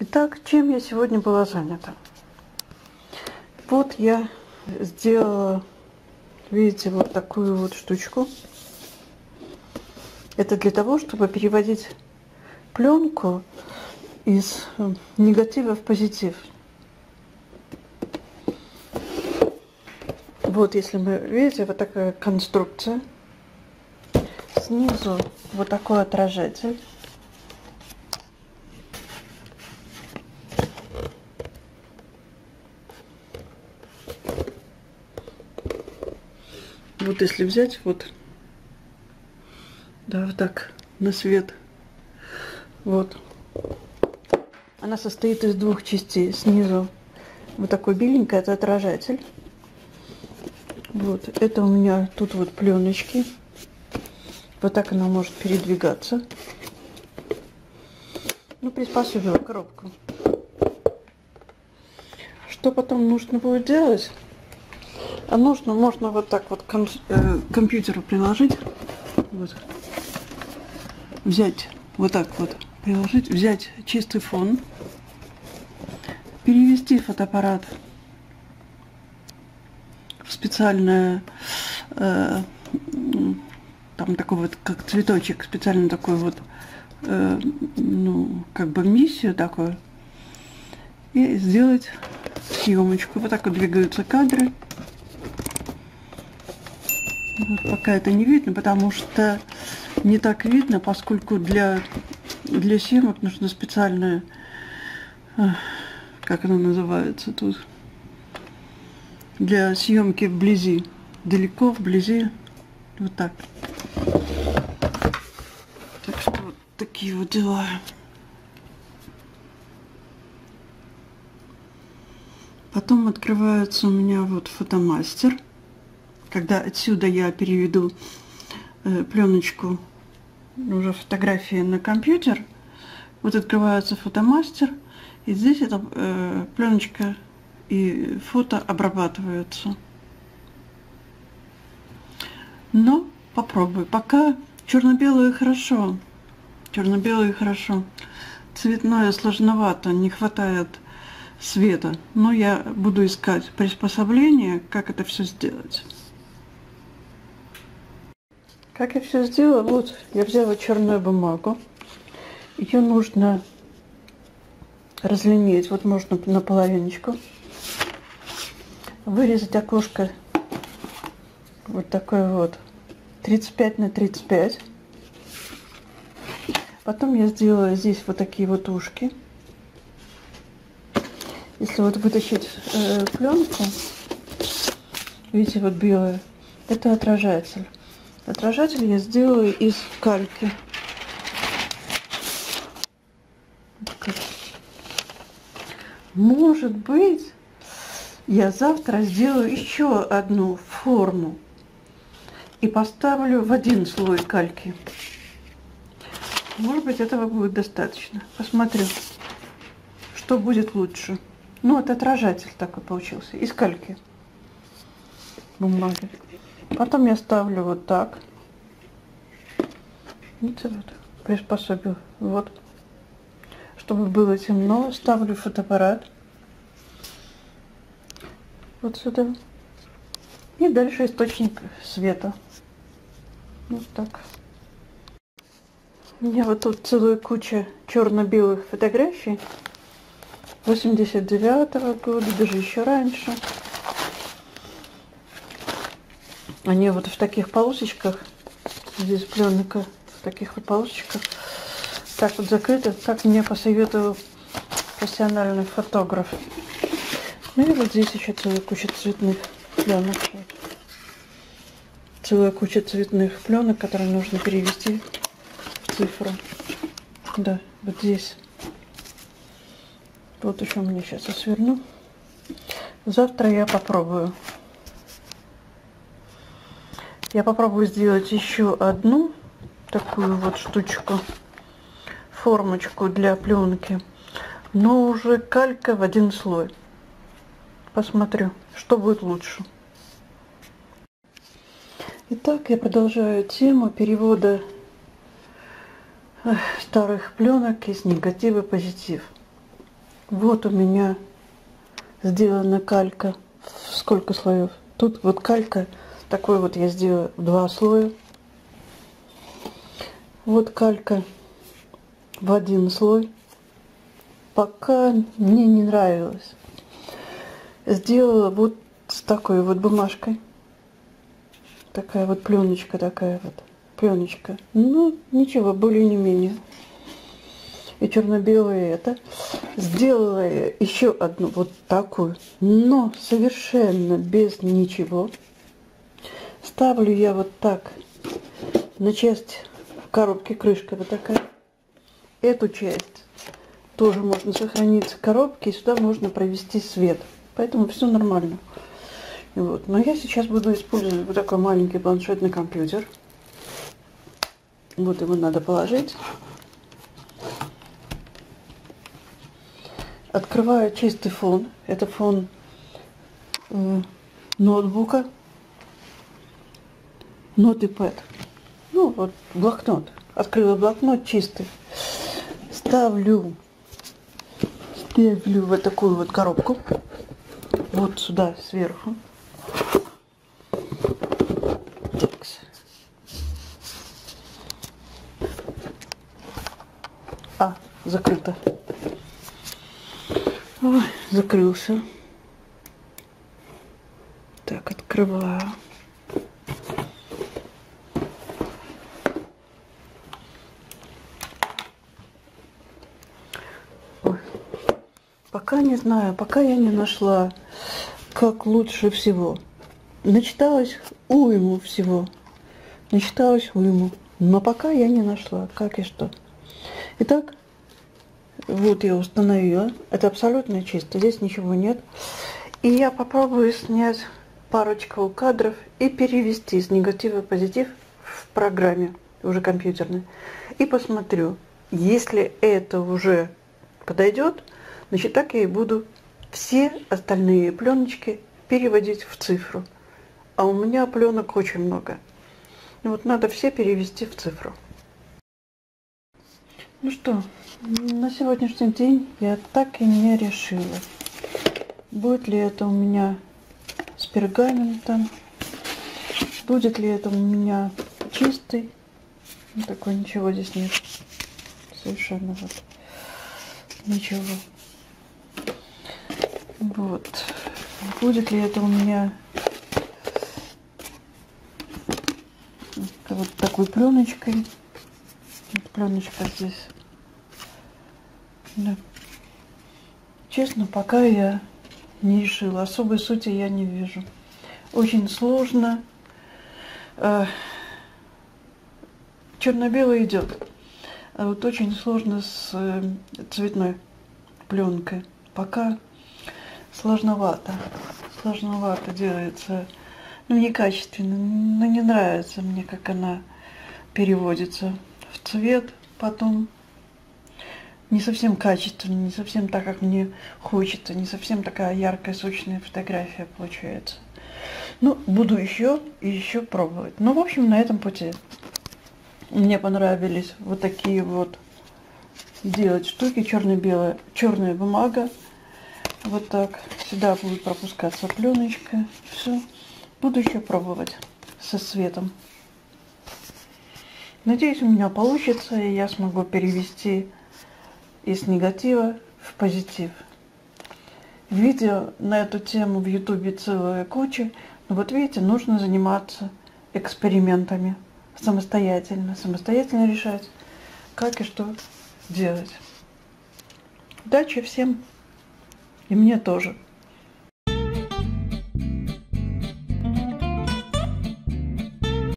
Итак, чем я сегодня была занята? Вот я сделала, видите, вот такую вот штучку. Это для того, чтобы переводить пленку из негатива в позитив. Вот, если мы, видите, вот такая конструкция. Снизу вот такой отражатель. Вот если взять вот, да, вот так, на свет, вот. Она состоит из двух частей. Снизу вот такой беленький, это отражатель. Вот, это у меня тут вот пленочки. Вот так она может передвигаться. Ну, приспособила коробку. Что потом нужно будет делать? А нужно, можно вот так вот компьютеру приложить, вот. Взять, вот так вот приложить, взять чистый фон, перевести фотоаппарат в специальное, там такой вот, как цветочек, специально такой вот, ну, как бы миссию такую, и сделать съемочку. Вот так вот двигаются кадры. Вот пока это не видно, потому что не так видно, поскольку для съемок нужно специальное, как оно называется тут, для съемки вблизи, далеко, вблизи, вот так. Так что вот такие вот дела. Потом открывается у меня вот фотомастер. Когда отсюда я переведу пленочку, уже фотографии на компьютер, вот открывается фотомастер, и здесь эта пленочка и фото обрабатываются. Но попробую. Пока черно-белое хорошо. Черно-белое хорошо. Цветное сложновато, не хватает света. Но я буду искать приспособление, как это все сделать. Как я все сделала, вот я взяла черную бумагу, ее нужно разлинеять, вот можно на половиночку, вырезать окошко вот такое вот, 35 на 35, потом я сделала здесь вот такие вот ушки. Если вот вытащить пленку, видите, вот белая, это отражатель. Отражатель я сделаю из кальки. Может быть, я завтра сделаю еще одну форму и поставлю в один слой кальки. Может быть, этого будет достаточно. Посмотрю, что будет лучше. Ну, вот отражатель такой получился, из кальки бумаги. Потом я ставлю вот так. Видите, вот, приспособил. Вот. Чтобы было темно, ставлю фотоаппарат. Вот сюда. И дальше источник света. Вот так. У меня вот тут целая куча черно-белых фотографий. 89-го года, даже еще раньше. Они вот в таких полосочках, здесь пленка в таких вот полосочках, так вот закрыта, как мне посоветовал профессиональный фотограф. Ну и вот здесь еще целая куча цветных пленок. Целая куча цветных пленок, которые нужно перевести в цифру. Да, вот здесь. Вот еще мне сейчас я сверну. Завтра я попробую. Я попробую сделать еще одну такую вот штучку, формочку для пленки, но уже калька в один слой. Посмотрю, что будет лучше. Итак, я продолжаю тему перевода старых пленок из негатива в позитив. Вот у меня сделана калька. Сколько слоев? Тут вот калька. Такой вот я сделаю 2 слоя. Вот калька в 1 слой. Пока мне не нравилось. Сделала вот с такой вот бумажкой. Такая вот пленочка, такая вот пленочка. Ну, ничего, более не менее. И черно-белое это. Сделала я еще одну вот такую, но совершенно без ничего. Ставлю я вот так на часть коробки, крышка вот такая. Эту часть тоже можно сохранить в коробке, и сюда можно провести свет. Поэтому все нормально. Вот. Но я сейчас буду использовать вот такой маленький планшетный компьютер. Вот его надо положить. Открываю чистый фон. Это фон ноутбука. Нотепад. Ну, вот блокнот. Открыла блокнот чистый. Ставлю вот такую вот коробку. Вот сюда, сверху. Так. А, закрыто. Ой, закрылся. Так, открываю. Ой. Пока не знаю, пока я не нашла, как лучше всего. Начиталась уйму всего. Начиталась уйму. Но пока я не нашла, как и что. Итак, вот я установила. Это абсолютно чисто, здесь ничего нет. И я попробую снять парочку кадров и перевести с негатива в позитив в программе, уже компьютерной. И посмотрю, если это уже подойдет, значит так я и буду все остальные пленочки переводить в цифру. А у меня пленок очень много. И вот надо все перевести в цифру. Ну что, на сегодняшний день я так и не решила, будет ли это у меня с пергаментом, будет ли это у меня чистый. Ну, такой ничего здесь нет. Совершенно вот ничего. Вот. Будет ли это у меня вот такой пленочкой. Пленочка здесь. Да. Честно, пока я не решила. Особой сути я не вижу. Очень сложно. Черно-белый идет. А вот очень сложно с цветной пленкой. Пока сложновато. Сложновато делается. Ну, некачественно. Но не нравится мне, как она переводится в цвет потом. Не совсем качественно, не совсем так, как мне хочется, не совсем такая яркая, сочная фотография получается. Ну, буду еще и еще пробовать. Ну, в общем, на этом пути. Мне понравились вот такие вот делать штуки, черно-белая, черная бумага. Вот так. Сюда будет пропускаться пленочка. Все. Буду еще пробовать со светом. Надеюсь, у меня получится, и я смогу перевести из негатива в позитив. Видео на эту тему в Ютубе целая куча. Но вот видите, нужно заниматься экспериментами самостоятельно. Самостоятельно решать, как и что делать. Удачи всем, и мне тоже.